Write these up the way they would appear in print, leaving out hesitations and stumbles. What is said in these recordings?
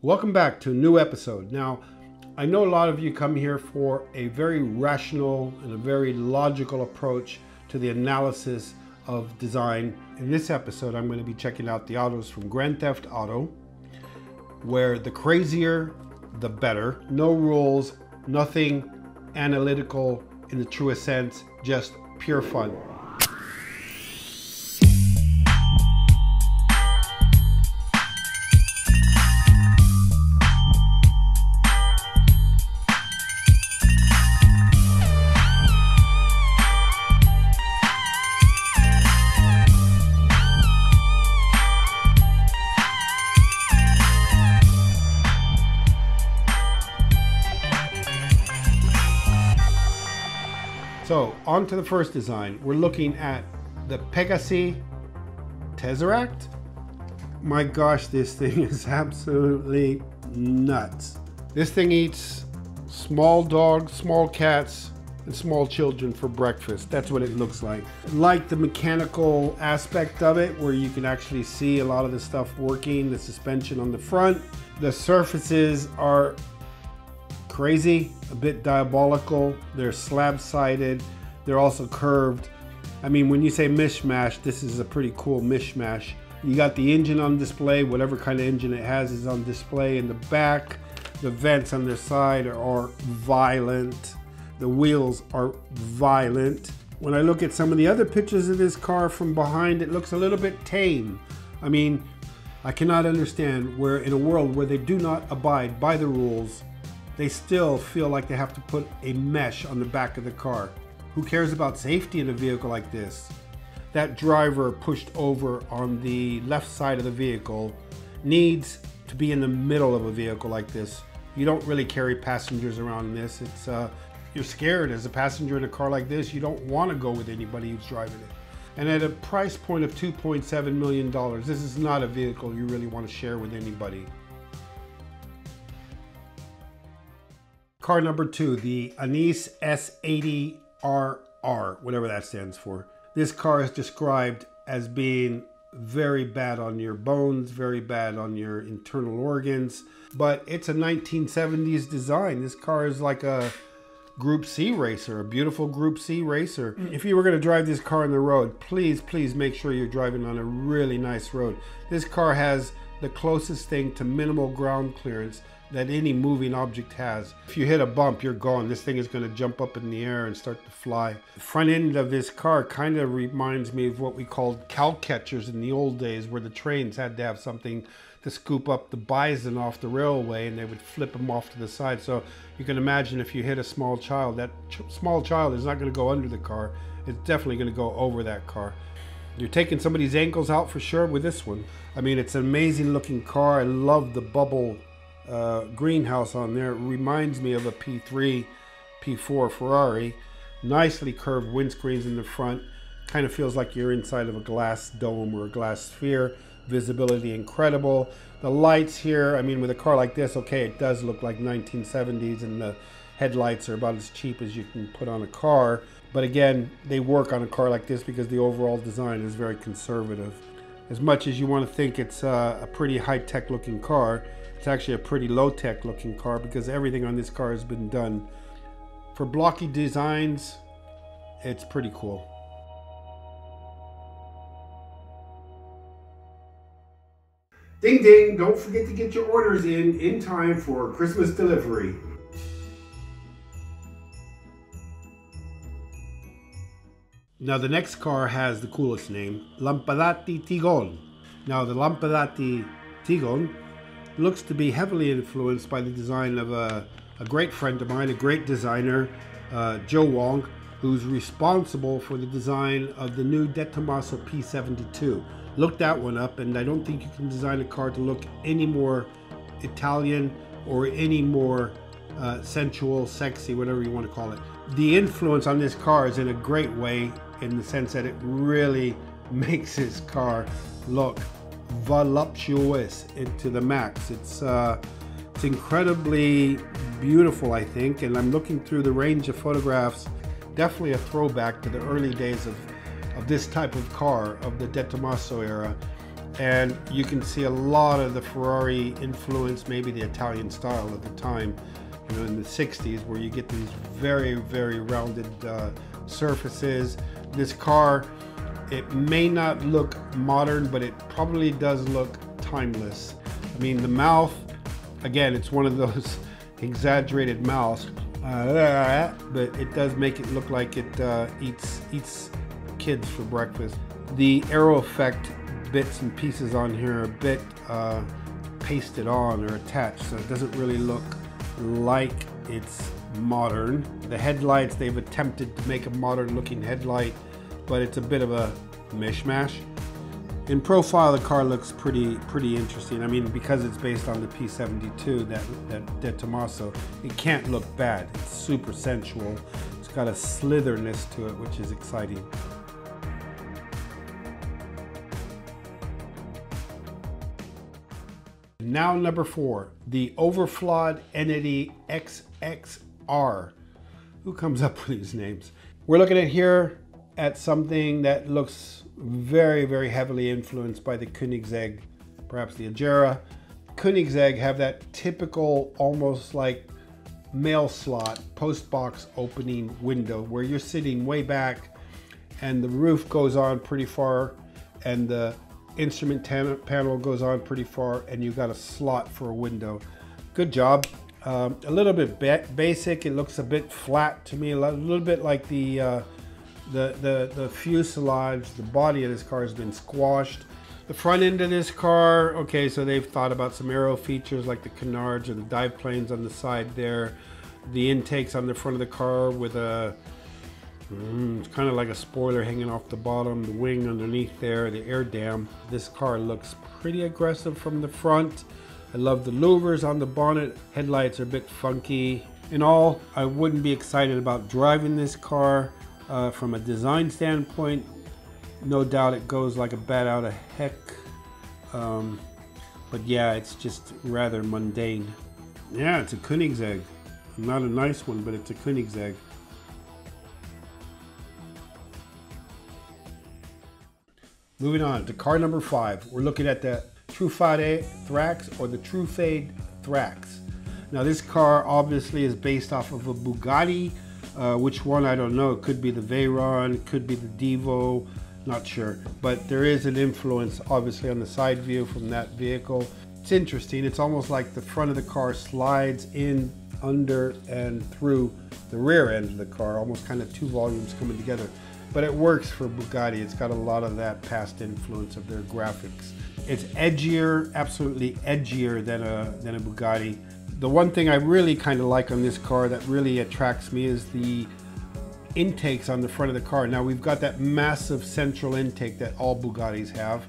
Welcome back to a new episode. Now, I know a lot of you come here for a very rational and a very logical approach to the analysis of design. In this episode, I'm going to be checking out the autos from Grand Theft Auto, where the crazier, the better. No rules, nothing analytical in the truest sense, just pure fun. So on to the first design. We're looking at the Pegassi Tesseract. My gosh, this thing is absolutely nuts. This thing eats small dogs, small cats, and small children for breakfast. That's what it looks like. I like the mechanical aspect of it, where you can actually see a lot of the stuff working, the suspension on the front. The surfaces are crazy, a bit diabolical. They're slab-sided, they're also curved. I mean, when you say mishmash, this is a pretty cool mishmash. You got the engine on display, whatever kind of engine it has is on display in the back. The vents on their side are violent. The wheels are violent. When I look at some of the other pictures of this car from behind, it looks a little bit tame. I mean, I cannot understand where in a world where they do not abide by the rules, they still feel like they have to put a mesh on the back of the car. Who cares about safety in a vehicle like this? That driver pushed over on the left side of the vehicle needs to be in the middle of a vehicle like this. You don't really carry passengers around in this. It's you're scared as a passenger in a car like this. You don't want to go with anybody who's driving it. And at a price point of $2.7 million, this is not a vehicle you really want to share with anybody. Car number two, the Annis S80 R R, whatever that stands for. This car is described as being very bad on your bones, very bad on your internal organs, but it's a 1970s design. This car is like a Group C racer, a beautiful Group C racer. If you were going to drive this car on the road, please, please make sure you're driving on a really nice road. This car has the closest thing to minimal ground clearance that any moving object has. If you hit a bump, you're gone. This thing is going to jump up in the air and start to fly. The front end of this car kind of reminds me of what we called cow catchers in the old days, where the trains had to have something to scoop up the bison off the railway, and they would flip them off to the side. So you can imagine if you hit a small child, that small child is not going to go under the car. It's definitely going to go over that car. You're taking somebody's ankles out for sure with this one. I mean, it's an amazing looking car. I love the bubble greenhouse on there. It reminds me of a P3, P4 Ferrari. Nicely curved windscreens in the front. Kind of feels like you're inside of a glass dome or a glass sphere. Visibility incredible. The lights here, I mean, with a car like this, okay, it does look like 1970s, and the headlights are about as cheap as you can put on a car. But again, they work on a car like this because the overall design is very conservative. As much as you want to think it's a pretty high-tech looking car, it's actually a pretty low-tech looking car, because everything on this car has been done. For blocky designs, it's pretty cool. Ding ding, don't forget to get your orders in time for Christmas delivery. Now the next car has the coolest name, Lampadati Tigon. Now the Lampadati Tigon looks to be heavily influenced by the design of a great friend of mine, a great designer, Joe Wong, who's responsible for the design of the new de Tommaso p72. Look that one up, and I don't think you can design a car to look any more Italian or any more sensual, sexy, whatever you want to call it. The influence on this car is in a great way, in the sense that it really makes this car look voluptuous into the max. It's incredibly beautiful, I think, and I'm looking through the range of photographs. Definitely a throwback to the early days of this type of car, of the De Tommaso era. and you can see a lot of the Ferrari influence, maybe the Italian style at the time, you know, in the 60s, where you get these very, very rounded surfaces. This car, it may not look modern, but it probably does look timeless. I mean, the mouth, again, it's one of those exaggerated mouths, but it does make it look like it eats kids for breakfast. The aero effect bits and pieces on here are a bit pasted on or attached, so it doesn't really look like it's modern. The headlights, they've attempted to make a modern looking headlight, but it's a bit of a mishmash. In profile, the car looks pretty interesting. I mean, because it's based on the P72, that de Tommaso, it can't look bad. It's super sensual. It's got a slitherness to it, which is exciting. Now number 4, the Overflod Entity XXR. Who comes up with these names? We're looking at here at something that looks very, very heavily influenced by the Koenigsegg, perhaps the Agera. Koenigsegg have that typical, almost like mail slot, post box opening window where you're sitting way back and the roof goes on pretty far and the instrument panel goes on pretty far, and you've got a slot for a window. Good job. A little bit basic. It looks a bit flat to me, a little bit like the fuselage, the body of this car has been squashed. The front end of this car, okay, so they've thought about some aero features like the canards or the dive planes on the side there. The intakes on the front of the car with a, it's kind of like a spoiler hanging off the bottom, the wing underneath there, the air dam. This car looks pretty aggressive from the front. I love the louvers on the bonnet. Headlights are a bit funky. In all, I wouldn't be excited about driving this car. From a design standpoint, no doubt it goes like a bat out of heck. But yeah, it's just rather mundane. Yeah, it's a Koenigsegg. Not a nice one, but it's a Koenigsegg. Moving on to car number 5, we're looking at the Trufade Thrax, or the Trufade Thrax. Now this car obviously is based off of a Bugatti, which one I don't know. It could be the Veyron, it could be the Divo, not sure. But there is an influence obviously on the side view from that vehicle. It's interesting, it's almost like the front of the car slides in, under, and through the rear end of the car, almost kind of two volumes coming together. But it works for Bugatti. It's got a lot of that past influence of their graphics. It's edgier, absolutely edgier than a Bugatti. The one thing I really kind of like on this car that really attracts me is the intakes on the front of the car. Now we've got that massive central intake that all Bugattis have,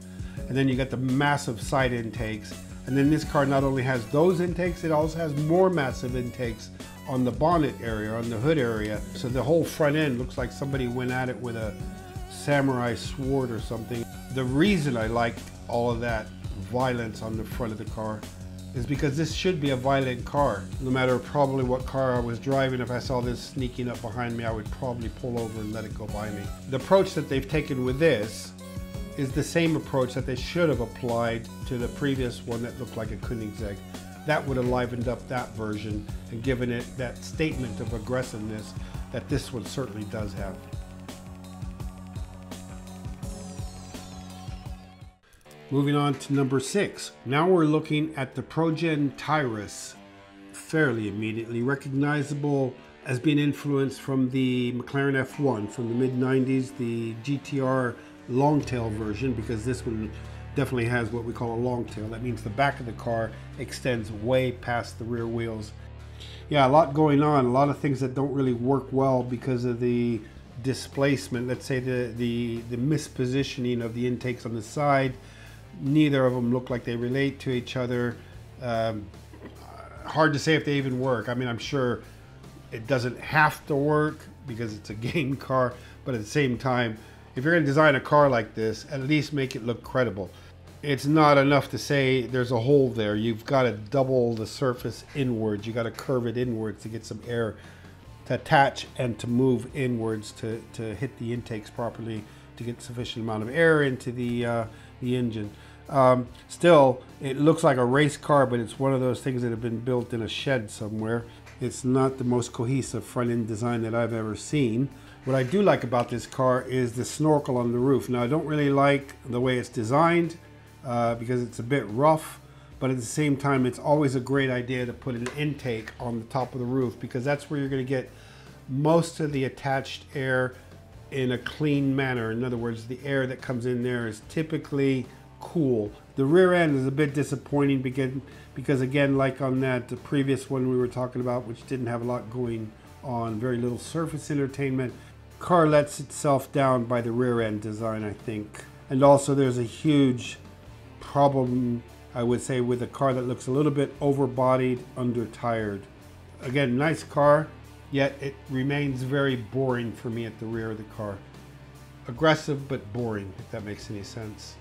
and then you got the massive side intakes. And then this car not only has those intakes, it also has more massive intakes on the bonnet area, on the hood area. So the whole front end looks like somebody went at it with a samurai sword or something. The reason I like all of that violence on the front of the car is because this should be a violent car. No matter probably what car I was driving, if I saw this sneaking up behind me, I would probably pull over and let it go by me. The approach that they've taken with this is the same approach that they should have applied to the previous one that looked like a Koenigsegg. That would have livened up that version and given it that statement of aggressiveness that this one certainly does have. Moving on to number 6. Now we're looking at the Progen Tyrus, fairly immediately recognizable as being influenced from the McLaren F1 from the mid-90s, the GTR long-tail version, because this one definitely has what we call a long tail. That means the back of the car extends way past the rear wheels. Yeah, a lot going on, a lot of things that don't really work well because of the displacement, let's say the mispositioning of the intakes on the side. Neither of them look like they relate to each other. Hard to say if they even work. I mean, I'm sure it doesn't have to work because it's a game car, but at the same time, if you're going to design a car like this, at least make it look credible. It's not enough to say there's a hole there. You've got to double the surface inwards. You got to curve it inwards to get some air to attach and to move inwards to hit the intakes properly to get sufficient amount of air into the engine. Still, it looks like a race car, but it's one of those things that have been built in a shed somewhere. It's not the most cohesive front-end design that I've ever seen. What I do like about this car is the snorkel on the roof. Now, I don't really like the way it's designed because it's a bit rough, but at the same time, it's always a great idea to put an intake on the top of the roof, because that's where you're going to get most of the attached air in a clean manner. In other words, the air that comes in there is typically cool. The rear end is a bit disappointing because again, like on the previous one we were talking about, which didn't have a lot going on, very little surface entertainment, car lets itself down by the rear end design, I think. And also there's a huge problem, I would say, with a car that looks a little bit overbodied, undertired. Again, nice car, yet it remains very boring for me at the rear of the car. Aggressive, but boring, if that makes any sense.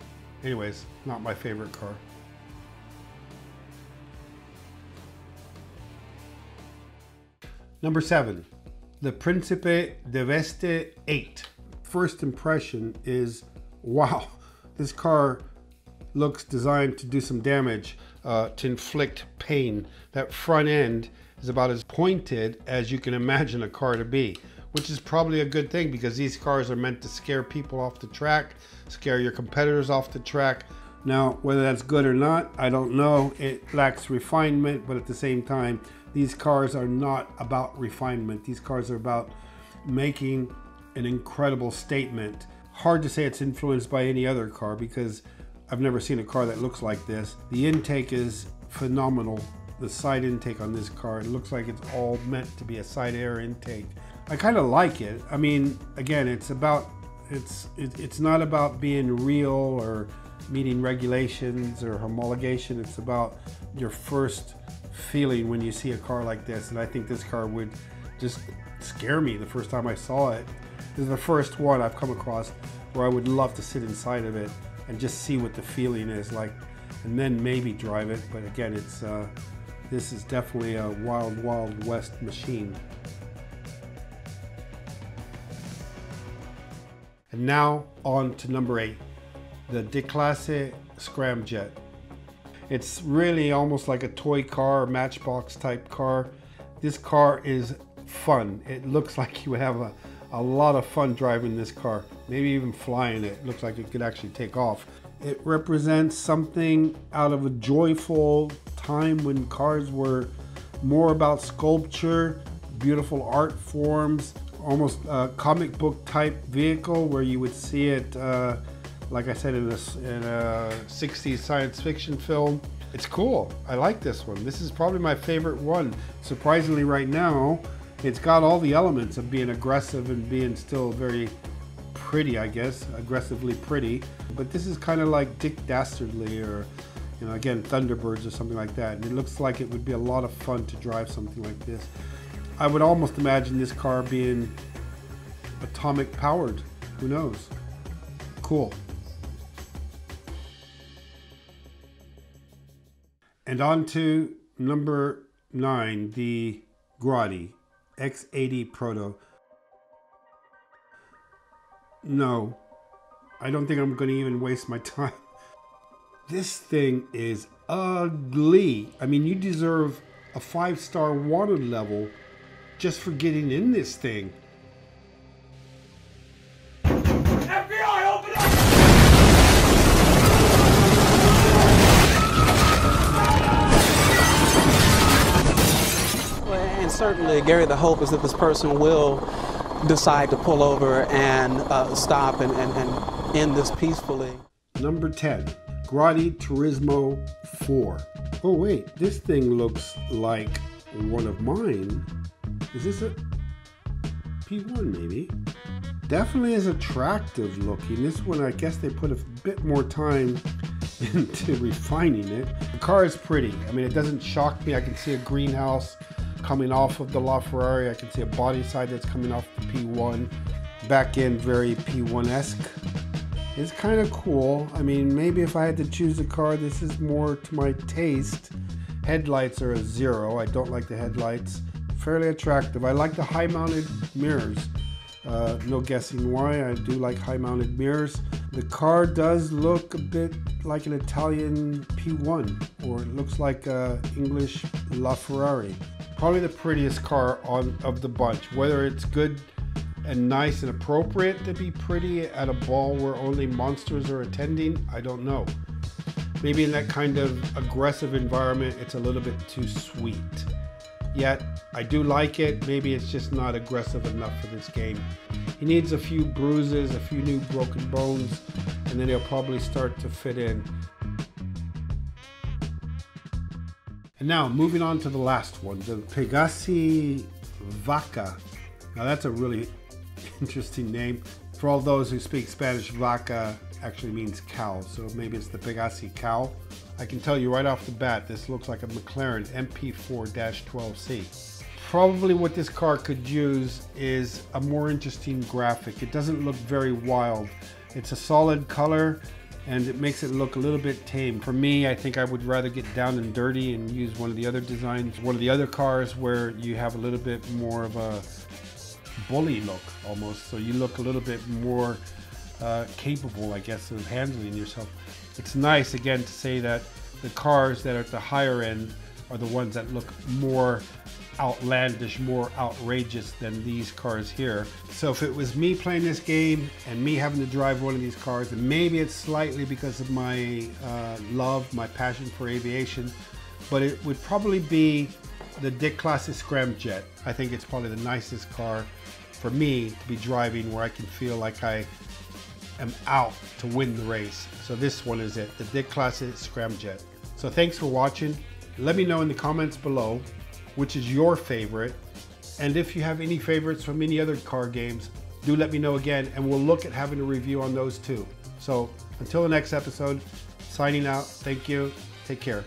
Anyways, not my favorite car. Number 7, the Principe Deveste 8. First impression is, wow, this car looks designed to do some damage, to inflict pain. That front end is about as pointed as you can imagine a car to be, which is probably a good thing because these cars are meant to scare people off the track, scare your competitors off the track. Now, whether that's good or not, I don't know. It lacks refinement, but at the same time, these cars are not about refinement. These cars are about making an incredible statement. Hard to say it's influenced by any other car because I've never seen a car that looks like this. The intake is phenomenal. The side intake on this car, it looks like it's all meant to be a side air intake. I kind of like it. I mean, again, it's not about being real or meeting regulations or homologation. It's about your first feeling when you see a car like this. And I think this car would just scare me the first time I saw it. This is the first one I've come across where I would love to sit inside of it and just see what the feeling is like, and then maybe drive it. But again, it's this is definitely a wild, wild west machine. And now on to number 8, the Declasse Scramjet. It's really almost like a toy car, matchbox type car. This car is fun. It looks like you would have a lot of fun driving this car, maybe even flying it. It looks like it could actually take off. It represents something out of a joyful time when cars were more about sculpture, beautiful art forms, almost a comic book type vehicle where you would see it, like I said, in a 60s science fiction film. It's cool. I like this one. This is probably my favorite one. Surprisingly right now, it's got all the elements of being aggressive and being still very pretty, I guess, aggressively pretty. But this is kind of like Dick Dastardly or, you know, again, Thunderbirds or something like that. And it looks like it would be a lot of fun to drive something like this. I would almost imagine this car being atomic powered. Who knows? Cool. And on to number 9, the Grotti X80 Proto. No, I don't think I'm going to even waste my time. This thing is ugly. I mean, you deserve a 5-star wanted level just for getting in this thing. FBI, open up! And certainly, Gary, the hope is that this person will decide to pull over and stop and end this peacefully. Number 10, Grotti Turismo 4. Oh wait, this thing looks like one of mine. Is this a P1 maybe? Definitely is attractive looking. This one, I guess they put a bit more time into refining it. The car is pretty. I mean, it doesn't shock me. I can see a greenhouse coming off of the LaFerrari. I can see a body side that's coming off the P1. Back end, very P1-esque. It's kind of cool. I mean, maybe if I had to choose a car, this is more to my taste. Headlights are a 0. I don't like the headlights. Fairly attractive. I like the high-mounted mirrors. No guessing why. I do like high-mounted mirrors. The car does look a bit like an Italian P1, or it looks like an English LaFerrari. Probably the prettiest car of the bunch. Whether it's good and nice and appropriate to be pretty at a ball where only monsters are attending, I don't know. Maybe in that kind of aggressive environment, it's a little bit too sweet. Yet, I do like it. Maybe it's just not aggressive enough for this game. He needs a few bruises, a few new broken bones, and then he'll probably start to fit in. And now, moving on to the last one, the Pegassi Vaca. Now that's a really interesting name. For all those who speak Spanish, Vaca actually means cow, so maybe it's the Pegassi cow. I can tell you right off the bat, this looks like a McLaren MP4-12C. Probably what this car could use is a more interesting graphic. It doesn't look very wild. It's a solid color and it makes it look a little bit tame. For me, I think I would rather get down and dirty and use one of the other designs, one of the other cars where you have a little bit more of a bully look almost. So you look a little bit more capable, I guess, of handling yourself. It's nice, again, to say that the cars that are at the higher end are the ones that look more outlandish, more outrageous than these cars here. So if it was me playing this game and me having to drive one of these cars, and maybe it's slightly because of my love, my passion for aviation, but it would probably be the Declasse Scramjet. I think it's probably the nicest car for me to be driving, where I can feel like I am out to win the race. So this one is it, the Declasse Scramjet. So thanks for watching. Let me know in the comments below which is your favorite, and if you have any favorites from any other car games, do let me know again, and we'll look at having a review on those too. So until the next episode, signing out. Thank you. Take care.